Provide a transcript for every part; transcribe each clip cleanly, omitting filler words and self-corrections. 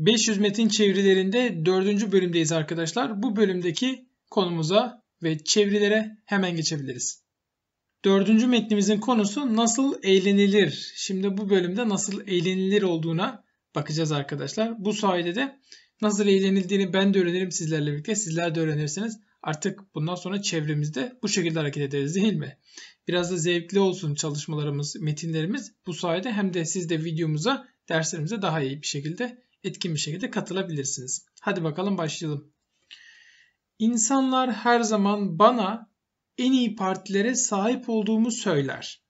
500 metin çevirilerinde 4. bölümdeyiz arkadaşlar. Bu bölümdeki konumuza ve çevirilere hemen geçebiliriz. 4. metnimizin konusu nasıl eğlenilir? Şimdi bu bölümde nasıl eğlenilir olduğuna bakacağız arkadaşlar. Bu sayede de nasıl eğlenildiğini ben de öğrenirim sizlerle birlikte. Sizler de öğrenirsiniz. Artık bundan sonra çevremizde bu şekilde hareket ederiz, değil mi? Biraz da zevkli olsun çalışmalarımız, metinlerimiz. Bu sayede hem de siz de videomuza, derslerimize daha iyi bir şekilde, etkin bir şekilde katılabilirsiniz. Hadi bakalım başlayalım. İnsanlar her zaman bana en iyi partilere sahip olduğumu söyler.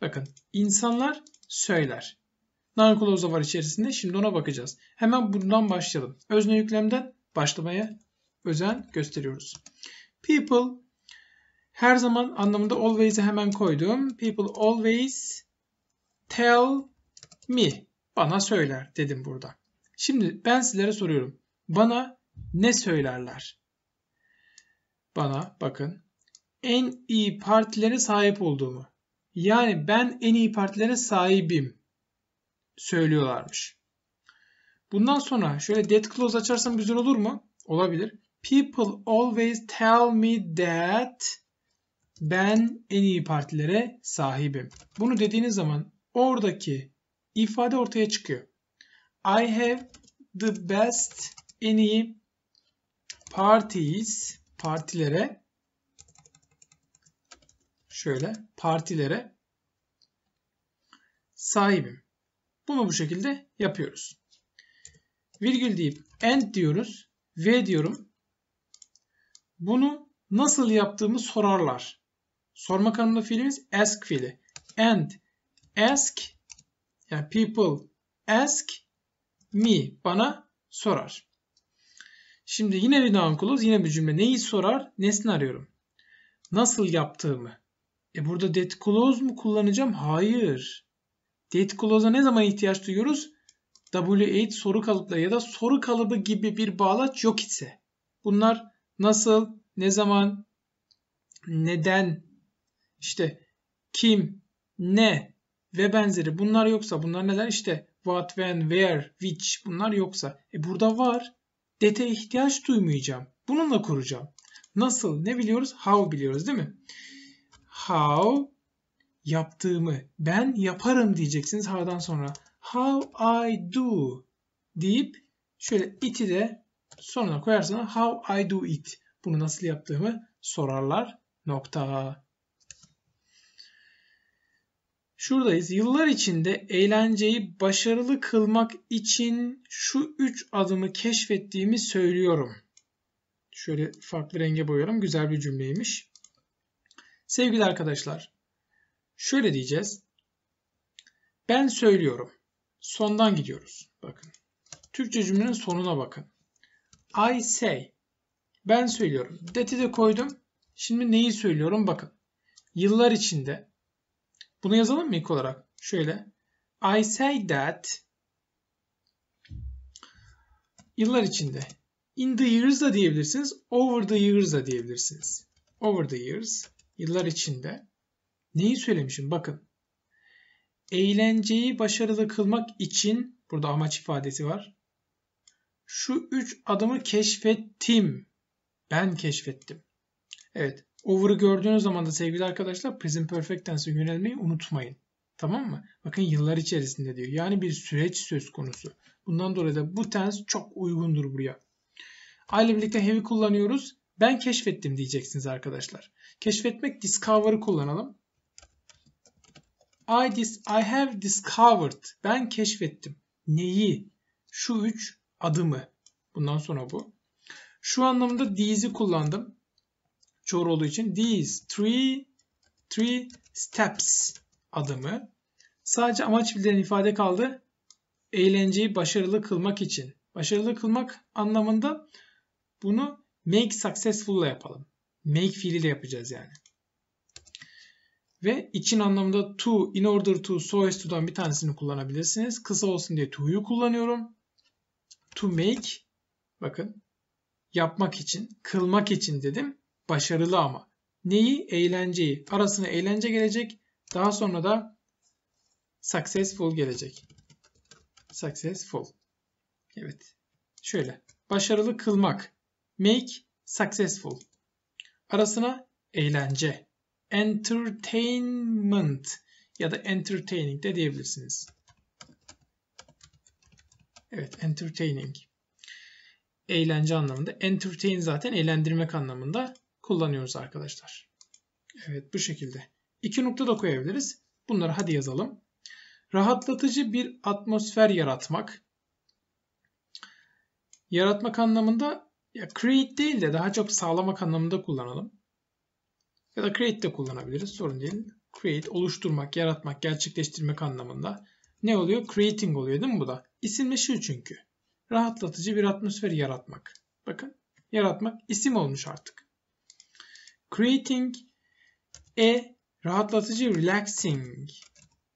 Bakın, insanlar söyler. Narkoloza var içerisinde. Şimdi ona bakacağız. Hemen bundan başlayalım. Özne yüklemden başlamaya özen gösteriyoruz. People her zaman anlamında always'e hemen koydum. People always tell me. Bana söyler dedim burada. Şimdi ben sizlere soruyorum. Bana ne söylerler? Bana bakın en iyi partilere sahip olduğumu. Yani ben en iyi partilere sahibim söylüyorlarmış. Bundan sonra şöyle dead clause açarsam güzel olur mu? Olabilir. People always tell me that ben en iyi partilere sahibim. Bunu dediğiniz zaman oradaki ifade ortaya çıkıyor. I have the best, en iyi parties, partilere, şöyle partilere sahibim. Bunu bu şekilde yapıyoruz. Virgül deyip and diyoruz. Ve diyorum. Bunu nasıl yaptığımı sorarlar. Sormak anlamında fiilimiz ask fiili. And ask, yani people ask me, bana sorar. Şimdi yine bir noun clause, yine bir cümle. Neyi sorar? Nesini arıyorum. Nasıl yaptığımı. Burada that clause mu kullanacağım? Hayır. That clause'a ne zaman ihtiyaç duyuyoruz? WH soru kalıpları ya da soru kalıbı gibi bir bağlaç yok ise. Bunlar nasıl, ne zaman, neden, işte kim, ne ve benzeri bunlar yoksa, bunlar neler işte what, when, where, which bunlar yoksa. Burada var. That'e ihtiyaç duymayacağım. Bununla kuracağım. Nasıl, ne biliyoruz? How biliyoruz değil mi? How yaptığımı, ben yaparım diyeceksiniz how'dan sonra. How I do deyip şöyle it'i de sonuna koyarsanız how I do it. Bunu nasıl yaptığımı sorarlar. Nokta. Şuradayız. Yıllar içinde eğlenceyi başarılı kılmak için şu 3 adımı keşfettiğimi söylüyorum. Şöyle farklı renge boyuyorum. Güzel bir cümleymiş. Sevgili arkadaşlar, şöyle diyeceğiz. Ben söylüyorum. Sondan gidiyoruz. Bakın. Türkçe cümlenin sonuna bakın. I say. Ben söylüyorum. That'i de koydum. Şimdi neyi söylüyorum? Bakın. Yıllar içinde. Bunu yazalım mı ilk olarak? Şöyle. I say that. Yıllar içinde. In the years da diyebilirsiniz. Over the years da diyebilirsiniz. Over the years. Yıllar içinde. Neyi söylemişim? Bakın. Eğlenceyi başarılı kılmak için, burada amaç ifadesi var. Şu 3 adımı keşfettim. Ben keşfettim. Evet. Over'ı gördüğünüz zaman da sevgili arkadaşlar present perfect tense'e yönelmeyi unutmayın. Tamam mı? Bakın yıllar içerisinde diyor. Yani bir süreç söz konusu. Bundan dolayı da bu tense çok uygundur buraya. I ile birlikte have'i kullanıyoruz. Ben keşfettim diyeceksiniz arkadaşlar. Keşfetmek discover'ı kullanalım. I have discovered. Ben keşfettim. Neyi? Şu 3 adımı. Bundan sonra bu. Şu anlamda these'i kullandım. Çoğul olduğu için. These three steps adımı. Sadece amaç bildiren ifade kaldı. Eğlenceyi başarılı kılmak için. Başarılı kılmak anlamında bunu make successful ile yapalım. Make fiiliyle yapacağız yani. Ve için anlamında to, in order to, so as to'dan bir tanesini kullanabilirsiniz. Kısa olsun diye to'yu kullanıyorum. To make, bakın, yapmak için, kılmak için dedim. Başarılı ama. Neyi? Eğlenceyi. Arasına eğlence gelecek. Daha sonra da successful gelecek. Successful. Evet. Şöyle. Başarılı kılmak. Make successful. Arasına eğlence. Entertainment ya da entertaining de diyebilirsiniz. Evet, entertaining. Eğlence anlamında. Entertain zaten eğlendirmek anlamında kullanıyoruz arkadaşlar. Evet, bu şekilde. İki nokta da koyabiliriz. Bunları hadi yazalım. Rahatlatıcı bir atmosfer yaratmak. Yaratmak anlamında ya create değil de daha çok sağlamak anlamında kullanalım. Ya da create de kullanabiliriz. Sorun değil. Create oluşturmak, yaratmak, gerçekleştirmek anlamında. Ne oluyor? Creating oluyor değil mi bu da? İsimleşiyor çünkü. Rahatlatıcı bir atmosfer yaratmak. Bakın yaratmak isim olmuş artık. Creating a rahatlatıcı relaxing.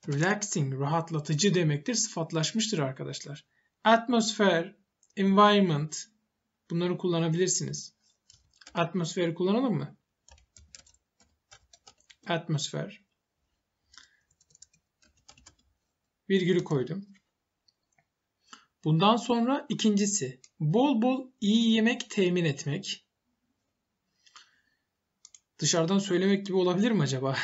Relaxing rahatlatıcı demektir. Sıfatlaşmıştır arkadaşlar. Atmosfer, environment bunları kullanabilirsiniz. Atmosferi kullanalım mı? Atmosfer. Virgülü koydum. Bundan sonra ikincisi bol bol iyi yemek temin etmek. Dışarıdan söylemek gibi olabilir mi acaba?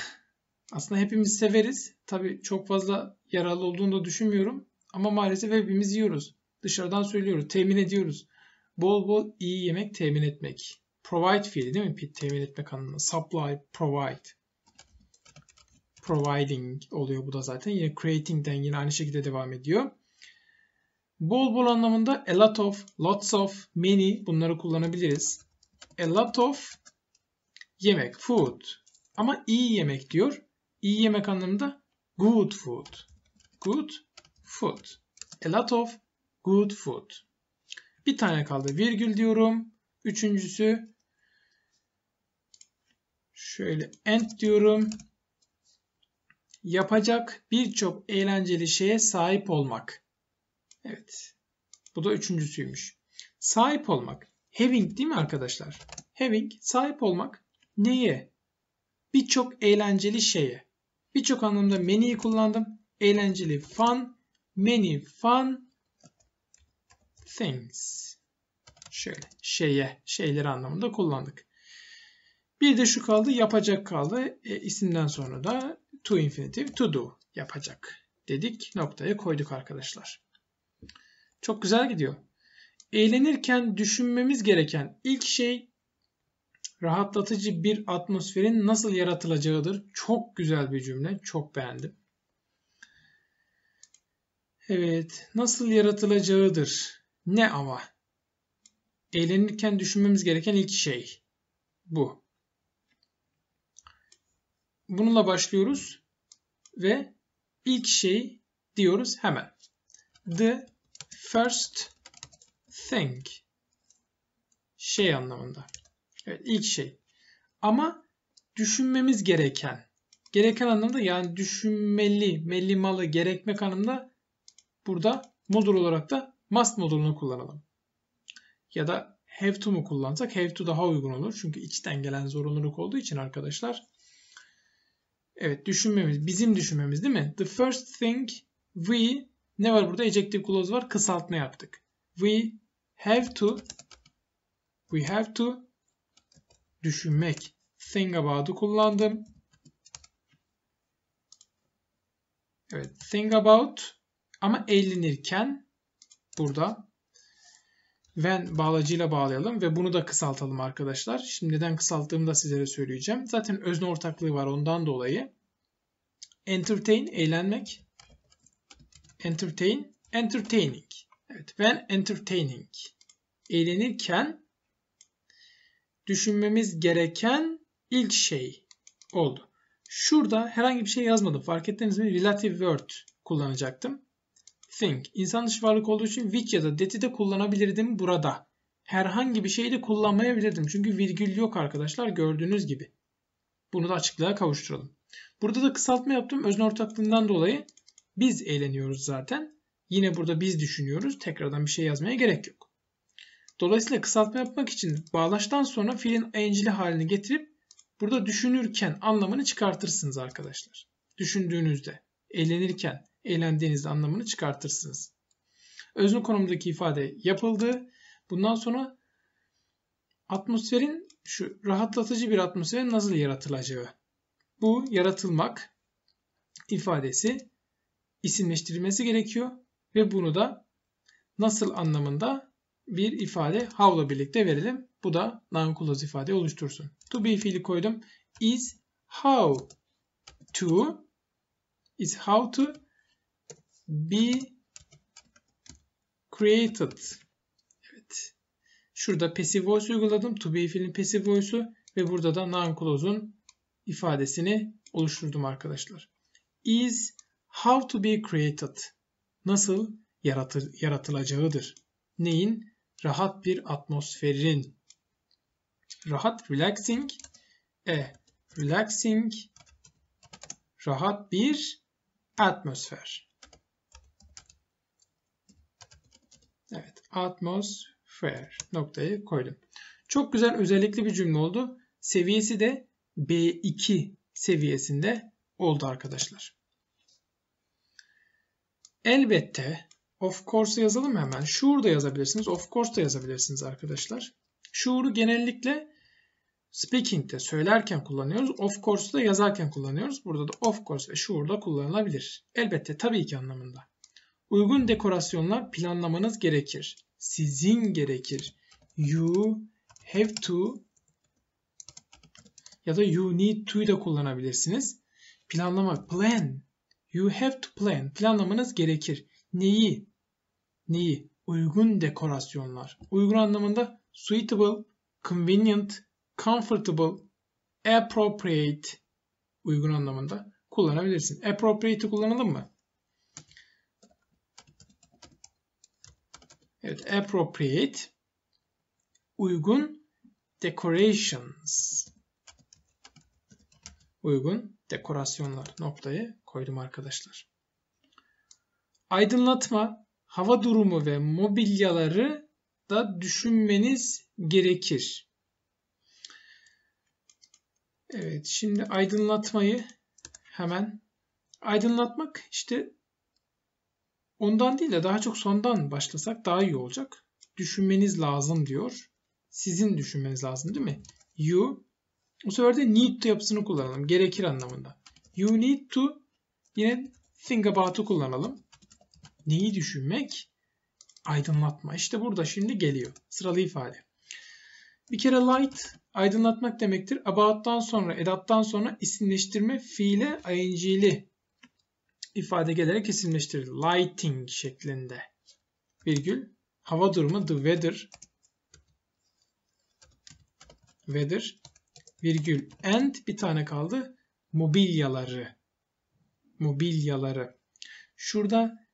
Aslında hepimiz severiz. Tabii çok fazla yararlı olduğunu da düşünmüyorum. Ama maalesef hepimiz yiyoruz. Dışarıdan söylüyoruz. Temin ediyoruz. Bol bol iyi yemek temin etmek. Provide fiili değil mi? Temin etmek anlamında. Supply, provide. Providing oluyor bu da zaten. Yine creating'den yine aynı şekilde devam ediyor. Bol bol anlamında a lot of, lots of, many bunları kullanabiliriz. A lot of yemek, food. Ama iyi yemek diyor. İyi yemek anlamında good food. Good food. A lot of good food. Bir tane kaldı. Virgül diyorum. Üçüncüsü şöyle and diyorum. Yapacak birçok eğlenceli şeye sahip olmak. Evet. Bu da üçüncüsüymüş. Sahip olmak. Having değil mi arkadaşlar? Having sahip olmak. Neye? Birçok eğlenceli şeye. Birçok anlamda many'i kullandım. Eğlenceli fun. Many fun things. Şöyle şeye. Şeyleri anlamında kullandık. Bir de şu kaldı. Yapacak kaldı. İsimden sonra da to infinitive, to do yapacak dedik. Noktaya koyduk arkadaşlar. Çok güzel gidiyor. Eğlenirken düşünmemiz gereken ilk şey rahatlatıcı bir atmosferin nasıl yaratılacağıdır. Çok güzel bir cümle. Çok beğendim. Evet. Nasıl yaratılacağıdır. Ne ama? Eğlenirken düşünmemiz gereken ilk şey. Bu. Bununla başlıyoruz ve ilk şey diyoruz hemen. The first thing. Şey anlamında. Evet, ilk şey. Ama düşünmemiz gereken. Gereken anlamda yani düşünmeli, melimalı, gerekmek anlamda burada modül olarak da must modülünü kullanalım. Ya da have to mu kullansak? Have to daha uygun olur. Çünkü içten gelen zorunluluk olduğu için arkadaşlar. Evet düşünmemiz, bizim düşünmemiz değil mi? The first thing we, ne var burada? Adjective clause var. Kısaltma yaptık. We have to düşünmek. Think about'u kullandım. Evet think about ama eğlenirken burada. When bağlacıyla bağlayalım ve bunu da kısaltalım arkadaşlar. Şimdi neden kısalttığımı da sizlere söyleyeceğim. Zaten özne ortaklığı var ondan dolayı. Entertain, eğlenmek. Entertain, entertaining. Evet, when entertaining. Eğlenirken düşünmemiz gereken ilk şey oldu. Şurada herhangi bir şey yazmadım. Fark ettiniz mi? Relative word kullanacaktım. Think. İnsan dışı varlık olduğu için which ya da that'i de kullanabilirdim burada. Herhangi bir şeyi de kullanmayabilirdim. Çünkü virgül yok arkadaşlar gördüğünüz gibi. Bunu da açıklığa kavuşturalım. Burada da kısaltma yaptım. Özne ortaklığından dolayı biz eğleniyoruz zaten. Yine burada biz düşünüyoruz. Tekrardan bir şey yazmaya gerek yok. Dolayısıyla kısaltma yapmak için bağlaçtan sonra fiilin ing'li halini getirip burada düşünürken anlamını çıkartırsınız arkadaşlar. Düşündüğünüzde, eğlenirken. Eğlendiğiniz anlamını çıkartırsınız. özne konumundaki ifade yapıldı. Bundan sonra atmosferin, şu rahatlatıcı bir atmosferin nasıl yaratılacağı. Bu yaratılmak ifadesi isimleştirilmesi gerekiyor ve bunu da nasıl anlamında bir ifade how'la birlikte verelim. Bu da noun clause ifade oluştursun. To be fiili koydum. Is how to be created. Evet. Şurada passive voice uyguladım. To be fiilin passive voice'u ve burada da noun clause'un ifadesini oluşturdum arkadaşlar. Is how to be created. Nasıl yaratılacağıdır. Neyin? Rahat bir atmosferin. Rahat, relaxing. Relaxing. Rahat bir atmosfer. Evet, atmosfer noktayı koydum. Çok güzel, özellikli bir cümle oldu. Seviyesi de B2 seviyesinde oldu arkadaşlar. Elbette, of course'u yazalım hemen. Şuur'da yazabilirsiniz, of course'da yazabilirsiniz arkadaşlar. Şuur'u genellikle speaking'de söylerken kullanıyoruz. Of course'u da yazarken kullanıyoruz. Burada da of course ve şuur'da kullanılabilir. Elbette, tabii ki anlamında. Uygun dekorasyonlar planlamanız gerekir. Sizin gerekir. You have to ya da you need to'yu da kullanabilirsiniz. Planlamak, plan. You have to plan. Planlamanız gerekir. Neyi? Neyi? Uygun dekorasyonlar. Uygun anlamında suitable, convenient, comfortable, appropriate. Uygun anlamında kullanabilirsin. Appropriate'i kullanalım mı? Evet, appropriate. Uygun decorations. Uygun dekorasyonlar noktayı koydum arkadaşlar. Aydınlatma, hava durumu ve mobilyaları da düşünmeniz gerekir. Evet, şimdi aydınlatmayı hemen aydınlatmak, işte ondan değil de daha çok sondan başlasak daha iyi olacak. Düşünmeniz lazım diyor. Sizin düşünmeniz lazım değil mi? You. Bu sefer de need to yapısını kullanalım. Gerekir anlamında. You need to. Yine think about'u kullanalım. Neyi düşünmek? Aydınlatma. İşte burada şimdi geliyor. Sıralı ifade. Bir kere light aydınlatmak demektir. About'tan sonra, edat'tan sonra isimleştirme fiile ing'li ifade gelerek isimleştirilir. Lighting şeklinde. Virgül. Hava durumu the weather. Weather. Virgül. And bir tane kaldı. Mobilyaları. Mobilyaları. Şurada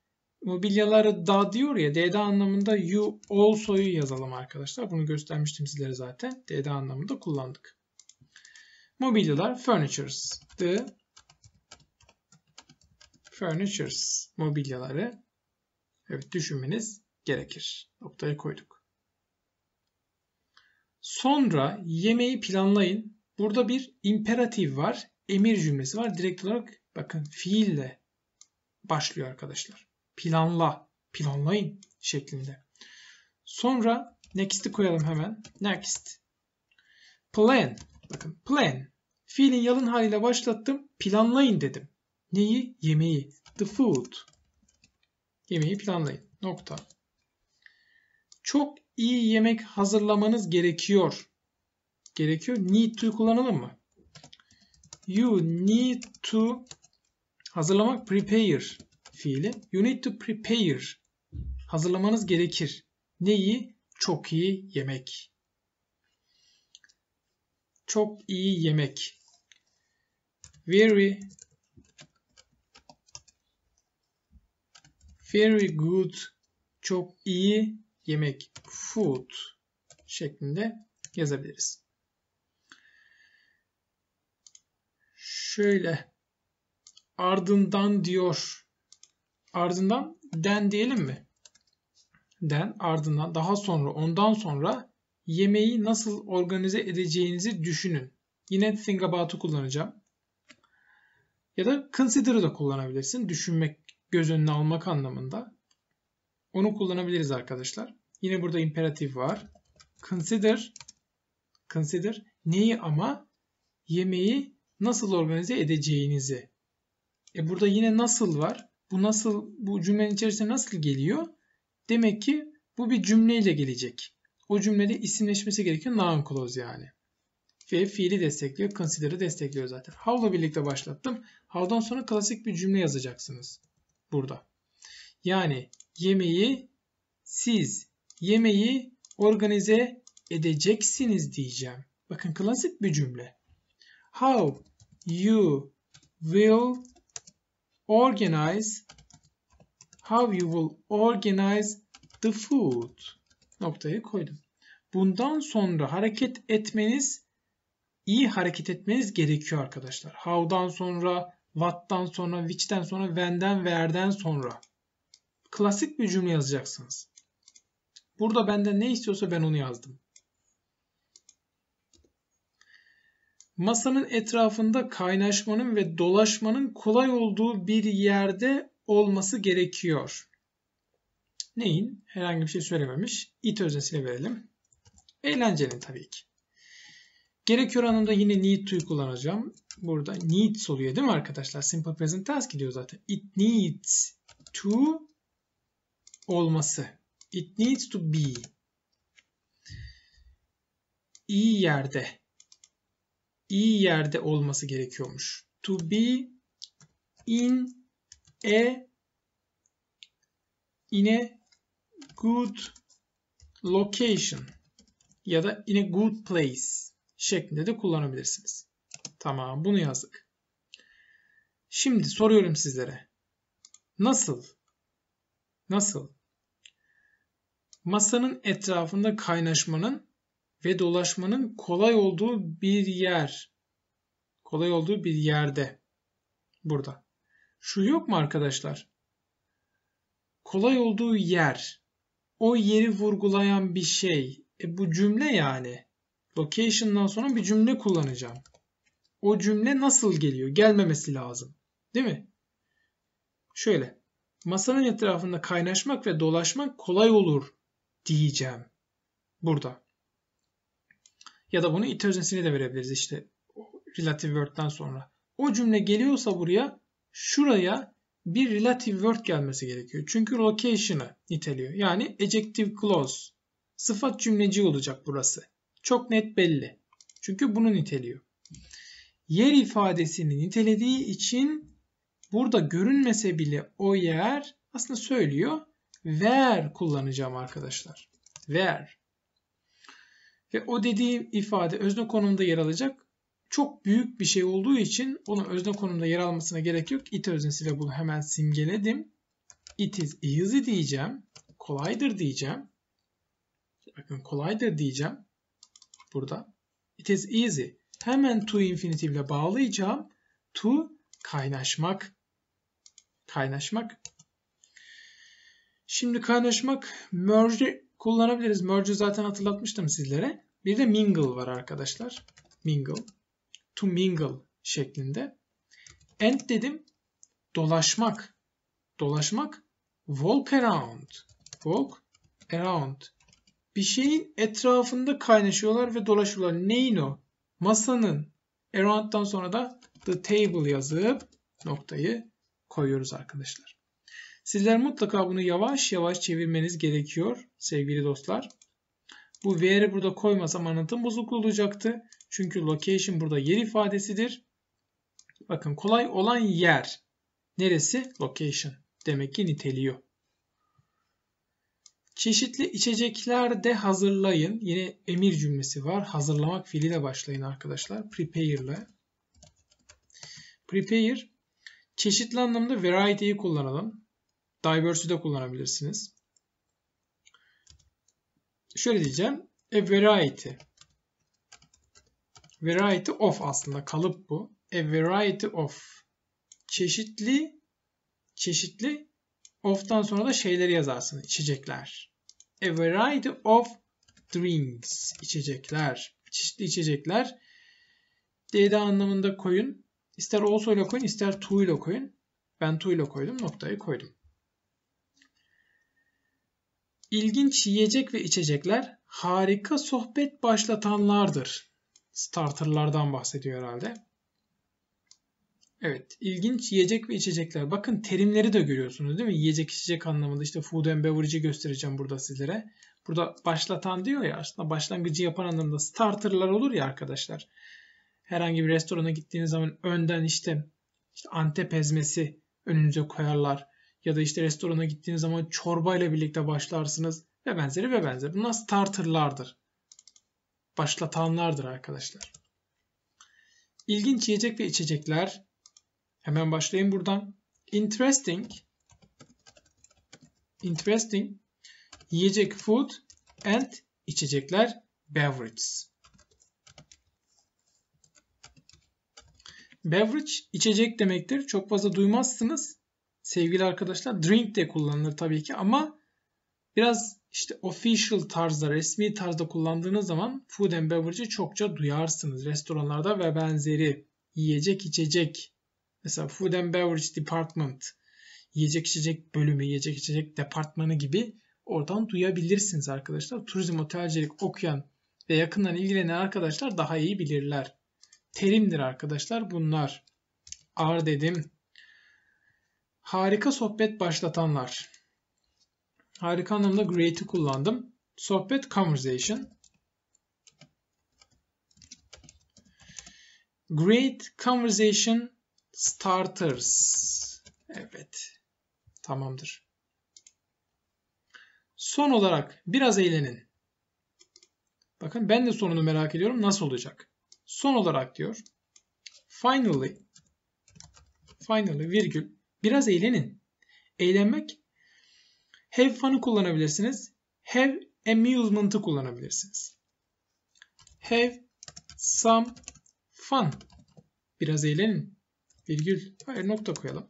mobilyaları da diyor ya. D'de anlamında you also'yu yazalım arkadaşlar. Bunu göstermiştim sizlere zaten. D'de anlamında kullandık. Mobilyalar. Furnitures. The furnitures. Mobilyaları. Evet, düşünmeniz gerekir. Noktayı koyduk. Sonra yemeği planlayın. Burada bir imperatif var. Emir cümlesi var. Direkt olarak bakın fiille başlıyor arkadaşlar. Planla, planlayın şeklinde. Sonra next'i koyalım hemen. Next. Plan. Bakın plan. Fiilin yalın haliyle başlattım. Planlayın dedim. Neyi? Yemeği. The food. Yemeği planlayın. Nokta. Çok iyi yemek hazırlamanız gerekiyor. Gerekiyor. Need to'yu kullanalım mı? You need to hazırlamak, prepare fiili. You need to prepare. Hazırlamanız gerekir. Neyi? Çok iyi yemek. Çok iyi yemek. Very, very good. Çok iyi yemek. Food şeklinde yazabiliriz. Şöyle. Ardından diyor. Ardından den diyelim mi? Den, ardından, daha sonra, ondan sonra yemeği nasıl organize edeceğinizi düşünün. Yine think about'u kullanacağım. Ya da consider'ı da kullanabilirsin. Düşünmek, göz önüne almak anlamında. Onu kullanabiliriz arkadaşlar. Yine burada imperatif var. Consider neyi ama? Yemeği nasıl organize edeceğinizi. Burada yine nasıl var. Bu cümlenin içerisinde nasıl geliyor? Demek ki bu bir cümleyle gelecek. O cümlede isimleşmesi gerekiyor. Noun clause yani. Ve fiili destekliyor. Consider'ı destekliyor zaten. How'la birlikte başlattım. How'dan sonra klasik bir cümle yazacaksınız. Burada. Yani siz yemeği organize edeceksiniz diyeceğim. Bakın klasik bir cümle. How you will organize the food. Noktayı koydum. Bundan sonra iyi hareket etmeniz gerekiyor arkadaşlar. How'dan sonra, what'tan sonra, which'ten sonra, when'den, where'den sonra. Klasik bir cümle yazacaksınız. Burada benden ne istiyorsa ben onu yazdım. Masanın etrafında kaynaşmanın ve dolaşmanın kolay olduğu bir yerde olması gerekiyor. Neyin? Herhangi bir şey söylememiş. It öznesini verelim. Eğlencenin tabii ki. Gerekiyor anlamda yine need to'yu kullanacağım. Burada needs oluyor değil mi arkadaşlar? Simple present tense gidiyor zaten. It needs to olması. It needs to be. İyi yerde olması gerekiyormuş. To be in a good location ya da in a good place şeklinde de kullanabilirsiniz. Tamam, bunu yazdık. Şimdi soruyorum sizlere. Nasıl? Masanın etrafında kaynaşmanın ve dolaşmanın kolay olduğu bir yerde. Burada. Şu yok mu arkadaşlar? Kolay olduğu yer. O yeri vurgulayan bir şey. Bu cümle yani. Location'dan sonra bir cümle kullanacağım. O cümle nasıl geliyor? Gelmemesi lazım. Değil mi? Şöyle. Masanın etrafında kaynaşmak ve dolaşmak kolay olur diyeceğim. Burada. Ya da bunu it öznesini de verebiliriz işte. Relative word'dan sonra. O cümle geliyorsa buraya, şuraya bir relative word gelmesi gerekiyor. Çünkü location'ı niteliyor. Yani adjective clause. Sıfat cümleci olacak burası. Çok net belli. Çünkü bunu niteliyor. Yer ifadesini nitelediği için burada görünmese bile o yer aslında söylüyor. Where kullanacağım arkadaşlar. Where. Ve o dediğim ifade özne konumda yer alacak. Çok büyük bir şey olduğu için onun özne konumda yer almasına gerek yok. It öznesiyle bunu hemen simgeledim. It is easy diyeceğim. Kolaydır diyeceğim. Bakın kolaydır diyeceğim. Burada. It is easy. Hemen to infinitive ile bağlayacağım. To kaynaşmak. Şimdi kaynaşmak merge kullanabiliriz. Merge'ü zaten hatırlatmıştım sizlere. Bir de mingle var arkadaşlar. Mingle. To mingle şeklinde. And dedim. Dolaşmak. Walk around. Bir şeyin etrafında kaynaşıyorlar ve dolaşıyorlar. Neyin o? Masanın. Around'dan sonra da the table yazıp noktayı koyuyoruz arkadaşlar. Sizler mutlaka bunu yavaş yavaş çevirmeniz gerekiyor sevgili dostlar. Bu where'i burada koymasam anlatım bozukluğu olacaktı. Çünkü location burada yer ifadesidir. Bakın kolay olan yer. Neresi? Location. Demek ki niteliyor. Çeşitli içecekler de hazırlayın. Yine emir cümlesi var. Hazırlamak fiiliyle başlayın arkadaşlar. Prepare. Çeşitli anlamda variety'yi kullanalım. Diverse'ü de kullanabilirsiniz. Şöyle diyeceğim. A variety. Variety of aslında kalıp bu. A variety of. Çeşitli. Of'tan sonra da şeyleri yazarsınız. İçecekler. A variety of drinks. İçecekler. Çeşitli içecekler. D'de anlamında koyun. İster also ile koyun, ister to ile koyun. Ben to ile koydum. Noktayı koydum. İlginç yiyecek ve içecekler harika sohbet başlatanlardır. Starterlardan bahsediyor herhalde. Evet, ilginç yiyecek ve içecekler. Bakın terimleri de görüyorsunuz değil mi? Yiyecek içecek anlamında işte food and beverage'i göstereceğim burada sizlere. Burada başlatan diyor ya, aslında başlangıcı yapan anlamda starterlar olur ya arkadaşlar. Herhangi bir restorana gittiğiniz zaman önden işte Antep ezmesi önünüze koyarlar. Ya da işte restorana gittiğiniz zaman çorbayla birlikte başlarsınız ve benzeri ve benzeri. Bunlar starterlardır. Başlatanlardır arkadaşlar. İlginç yiyecek ve içecekler. Hemen başlayayım buradan. Interesting. Yiyecek food and içecekler beverages. Beverage içecek demektir. Çok fazla duymazsınız sevgili arkadaşlar. Drink de kullanılır tabii ki ama biraz işte official tarzda, resmi tarzda kullandığınız zaman food and beverage'i çokça duyarsınız. Restoranlarda ve benzeri yiyecek içecek. Mesela food and beverage department, yiyecek içecek bölümü, yiyecek içecek departmanı gibi oradan duyabilirsiniz arkadaşlar. Turizm, otelcilik okuyan ve yakından ilgilenen arkadaşlar daha iyi bilirler. Terimdir arkadaşlar bunlar. Ar dedim. Harika sohbet başlatanlar. Harika anlamda great'i kullandım. Sohbet conversation. Great conversation starters. Evet. Tamamdır. Son olarak biraz eğlenin. Bakın ben de sonunu merak ediyorum. Nasıl olacak? Son olarak diyor. Finally virgül. Biraz eğlenin. Eğlenmek. Have fun'ı kullanabilirsiniz. Have amusement'ı kullanabilirsiniz. Have some fun. Biraz eğlenin. Virgül. Hayır, nokta koyalım.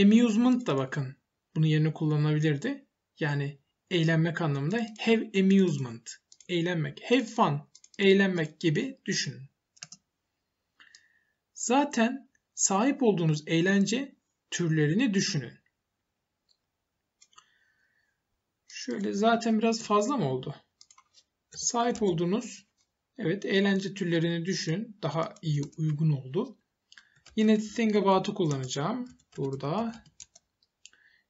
Amusement da bakın. Bunun yerine kullanılabilirdi. Yani eğlenmek anlamında have amusement. Eğlenmek. Have fun. Eğlenmek gibi düşünün. Zaten sahip olduğunuz eğlence türlerini düşünün. Şöyle zaten biraz fazla mı oldu? Sahip olduğunuz evet eğlence türlerini düşünün. Daha iyi uygun oldu. Yine think about'u kullanacağım. Burada.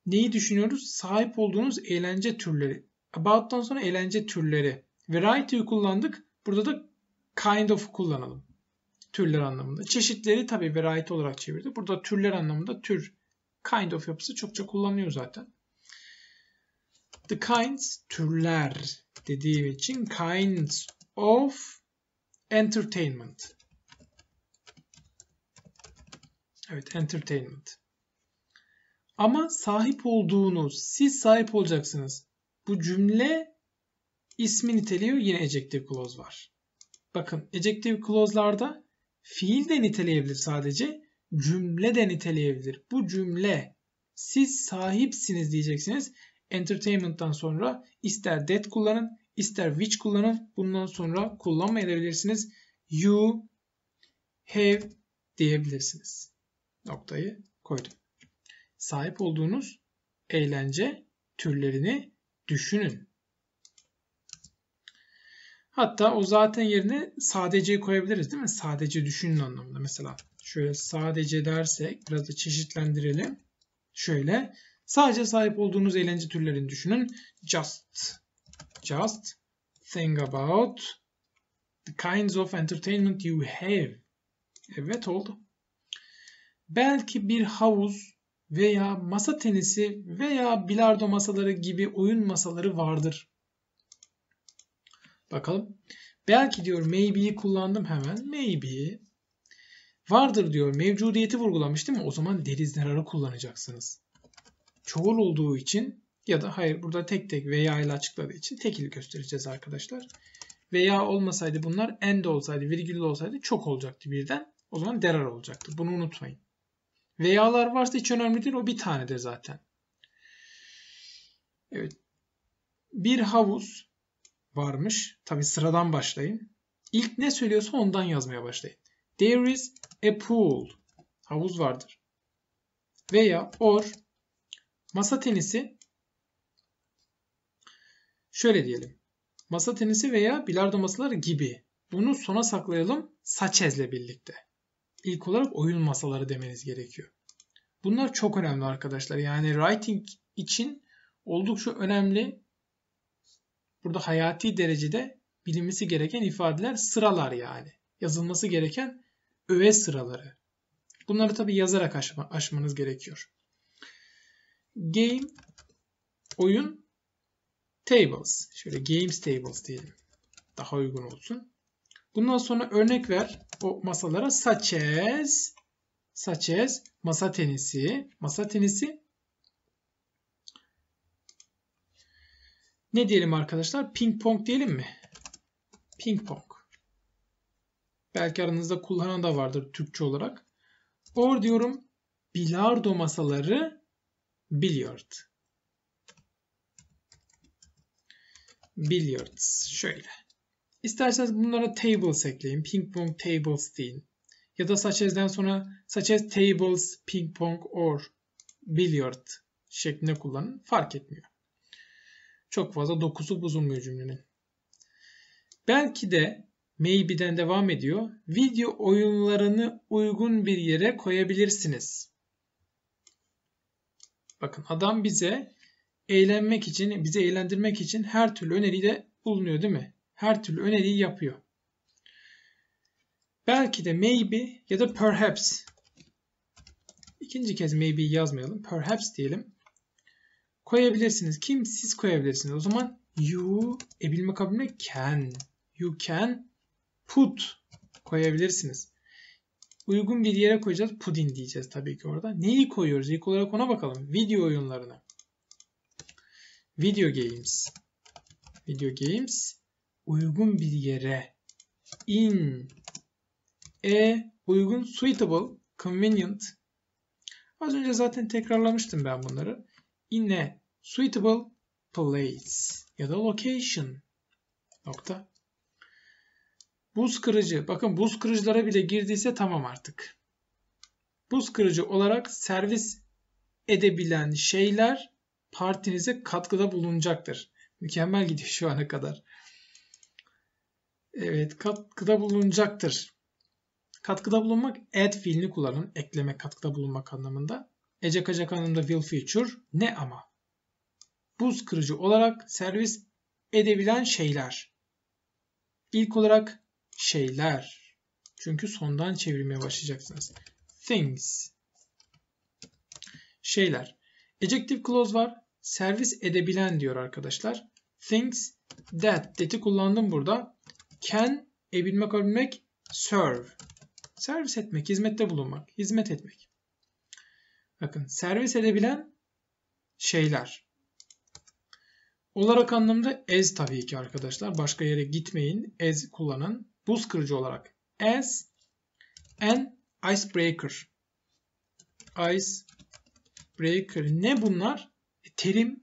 Neyi düşünüyoruz? Sahip olduğunuz eğlence türleri. About'tan sonra eğlence türleri. Variety'yi kullandık. Burada da kind of kullanalım. Türler anlamında. Çeşitleri tabii variety olarak çevirdik. Burada türler anlamında tür. Kind of yapısı çokça kullanılıyor zaten. The kinds türler dediğim için kinds of entertainment. Evet, entertainment. Ama sahip olduğunuz, siz sahip olacaksınız. Bu cümle ismi niteliyor. Yine adjective clause var. Bakın adjective clause'larda fiil de niteleyebilir sadece. Cümle de niteleyebilir. Bu cümle siz sahipsiniz diyeceksiniz. Entertainment'tan sonra ister that kullanın, ister which kullanın. Bundan sonra kullanmayabilirsiniz. You have diyebilirsiniz. Noktayı koydum. Sahip olduğunuz eğlence türlerini düşünün. Hatta o zaten yerine sadece koyabiliriz değil mi? Sadece düşünün anlamında. Mesela şöyle sadece dersek biraz da çeşitlendirelim. Şöyle sadece sahip olduğunuz eğlence türlerini düşünün. Just think about the kinds of entertainment you have. Evet oldu. Belki bir havuz veya masa tenisi veya bilardo masaları gibi oyun masaları vardır. Bakalım. Belki diyor maybe'yi kullandım hemen. Maybe. Vardır diyor. Mevcudiyeti vurgulamış değil mi? O zaman there is there'ı kullanacaksınız. Çoğul olduğu için ya da hayır burada tek tek veya ile açıkladığı için tekil göstereceğiz arkadaşlar. Veya olmasaydı bunlar and olsaydı, virgüllü olsaydı çok olacaktı birden. O zaman there olacaktı. Bunu unutmayın. Veyalar varsa hiç önemli değil. O bir tanedir zaten. Evet. Bir havuz varmış. Tabi sıradan başlayın. İlk ne söylüyorsa ondan yazmaya başlayın. There is a pool. Havuz vardır. Veya or masa tenisi Şöyle diyelim. Masa tenisi veya bilardo masaları gibi. Bunu sona saklayalım saçezle birlikte. İlk olarak oyun masaları demeniz gerekiyor. Bunlar çok önemli arkadaşlar. Yani writing için oldukça önemli. Burada hayati derecede bilinmesi gereken ifadeler, sıralar yani. Yazılması gereken öğe sıraları. Bunları tabii yazarak aşmanız gerekiyor. Game, oyun, tables. Şöyle games tables diyelim. Daha uygun olsun. Bundan sonra örnek ver o masalara. Such as, masa tenisi. Ne diyelim arkadaşlar? Ping pong diyelim mi? Ping pong. Belki aranızda kullanan da vardır Türkçe olarak. Or diyorum. Bilardo masaları, billiards. Şöyle. İsterseniz bunlara tables ekleyin. Ping pong tables deyin. Ya da such as'den sonra such as tables, ping pong or billiard şeklinde kullanın. Fark etmiyor. Çok fazla dokusu bozulmuyor cümlenin. Belki de maybe'den devam ediyor. Video oyunlarını uygun bir yere koyabilirsiniz. Bakın adam bizi eğlendirmek için her türlü öneride bulunuyor değil mi? Her türlü öneriyi yapıyor. Belki de maybe ya da perhaps. İkinci kez maybe'yi yazmayalım. Perhaps diyelim. Koyabilirsiniz. Kim? Siz koyabilirsiniz. O zaman you, bilmek abimle can. You can put koyabilirsiniz. Uygun bir yere koyacağız. Pudding diyeceğiz tabii ki orada. Neyi koyuyoruz? İlk olarak ona bakalım. Video oyunlarını. Video games. Uygun bir yere. In. Uygun. Suitable. Convenient. Az önce zaten tekrarlamıştım ben bunları. In a suitable place ya da location. Nokta. Buz kırıcı. Bakın buz kırıcılara bile girdiyse tamam artık. Buz kırıcı olarak servis edebilen şeyler partinize katkıda bulunacaktır. Mükemmel gidiyor şu ana kadar. Evet, katkıda bulunacaktır. Katkıda bulunmak add fiilini kullanın. Eklemek, katkıda bulunmak anlamında. Ecek anlamda will feature ne ama? Buz kırıcı olarak servis edebilen şeyler. İlk olarak şeyler. Çünkü sondan çevirmeye başlayacaksınız. Things. Şeyler. Adjective clause var. Servis edebilen diyor arkadaşlar. Things that. That'i kullandım burada. Can, bilmek, serve. Servis etmek, hizmette bulunmak, hizmet etmek. Bakın servis edebilen şeyler. Olarak anlamda as tabii ki arkadaşlar. Başka yere gitmeyin. As kullanın. Buz kırıcı olarak as an icebreaker. Icebreaker ne bunlar? Terim.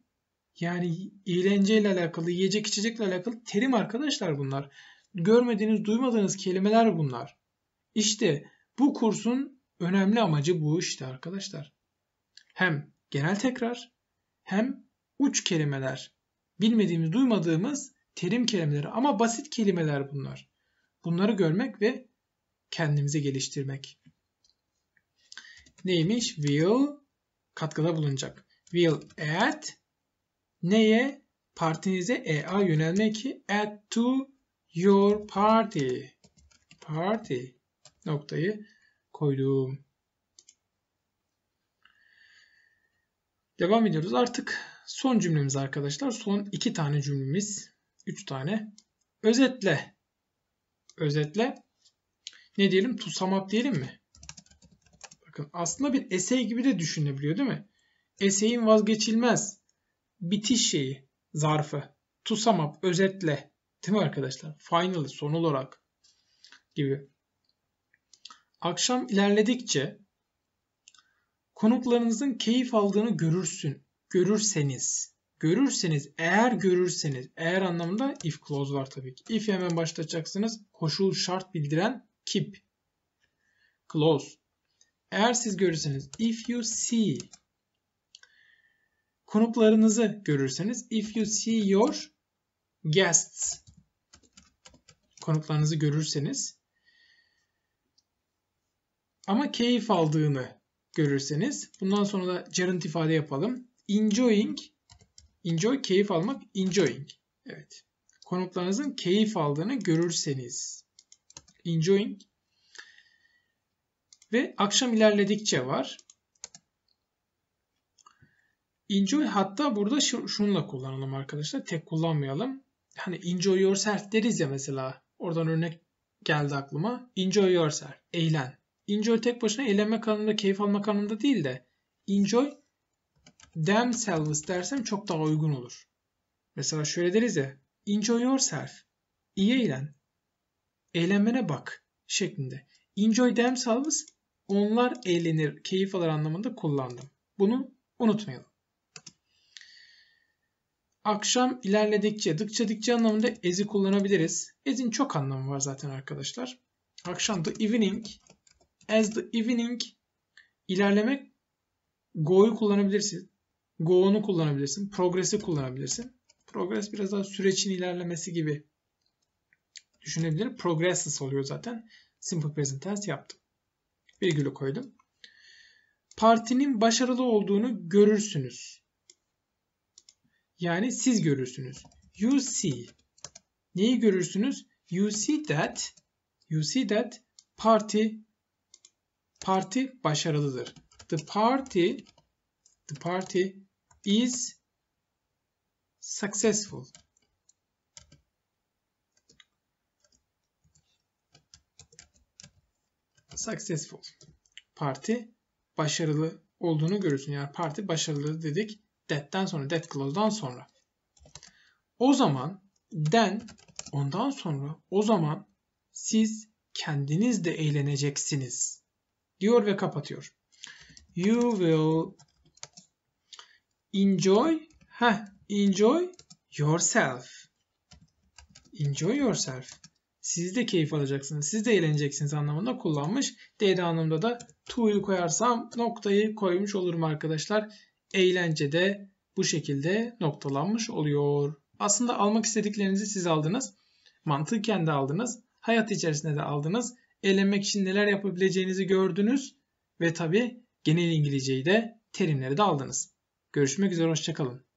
Yani eğlenceyle alakalı, yiyecek içecekle alakalı terim arkadaşlar bunlar. Görmediğiniz, duymadığınız kelimeler bunlar. İşte bu kursun önemli amacı bu işte arkadaşlar. Hem genel tekrar hem uç kelimeler. Bilmediğimiz, duymadığımız terim kelimeleri ama basit kelimeler bunlar. Bunları görmek ve kendimizi geliştirmek. Neymiş? Will katkıda bulunacak. Will add neye? Partinize yönelmek ki add to your party. Party noktayı koydum. Devam ediyoruz. Artık son cümlemiz arkadaşlar. Son 2 tane cümlemiz. 3 tane. Özetle. Özetle. Ne diyelim? To sum up diyelim mi? Bakın aslında bir essay gibi de düşünebiliyor değil mi? Essay'in vazgeçilmez bitiş şeyi. Zarfı. To sum up. Özetle. Değil mi arkadaşlar? Final. Son olarak. Gibi. Akşam ilerledikçe konuklarınızın keyif aldığını görürseniz, eğer anlamında if clause var tabii ki. If hemen başlatacaksınız. Koşul şart bildiren keep. Clause. Eğer siz görürseniz, if you see. Konuklarınızı görürseniz, if you see your guests konuklarınızı görürseniz ama keyif aldığını görürseniz, bundan sonra da gerund ifade yapalım. Enjoying, enjoy keyif almak, enjoying. Evet. Konuklarınızın keyif aldığını görürseniz enjoying. Ve akşam ilerledikçe var. Enjoy hatta burada şununla kullanalım arkadaşlar. Tek kullanmayalım. Hani enjoy yourself deriz ya mesela. Oradan örnek geldi aklıma. Enjoy yourself. Eğlen. Enjoy tek başına eğlenmek anlamında, keyif almak anlamında değil de enjoy themselves dersem çok daha uygun olur. Mesela şöyle deriz ya. Enjoy yourself. İyi eğlen. Eğlenmene bak şeklinde. Enjoy themselves, onlar eğlenir, keyif alır anlamında kullandım. Bunu unutmayalım. Akşam ilerledikçe, dıkça anlamında as'i kullanabiliriz. As'in çok anlamı var zaten arkadaşlar. Akşam the evening, as the evening, ilerlemek, go'yu kullanabilirsin. Go'nu kullanabilirsin, progress'i kullanabilirsin. Progress biraz daha sürecin ilerlemesi gibi düşünebilir. Progresses oluyor zaten. Simple present tense yaptım. Virgülü koydum. Partinin başarılı olduğunu görürsünüz. Yani siz görürsünüz. You see. Neyi görürsünüz? You see that party başarılıdır. The party is successful. Successful. Parti başarılı olduğunu görürsün. Yani parti başarılı dedik. That'ten sonra, that clause'dan sonra. O zaman, then, ondan sonra, o zaman siz kendiniz de eğleneceksiniz diyor ve kapatıyor. You will enjoy yourself. Enjoy yourself. Siz de keyif alacaksınız, siz de eğleneceksiniz anlamında kullanmış. D'de anlamda da to'yu koyarsam noktayı koymuş olurum arkadaşlar. Eğlence de bu şekilde noktalanmış oluyor. Aslında almak istediklerinizi siz aldınız. Mantıken de aldınız. Hayat içerisinde de aldınız. Eğlenmek için neler yapabileceğinizi gördünüz. Ve tabii genel İngilizceyi de, terimleri de aldınız. Görüşmek üzere, hoşça kalın.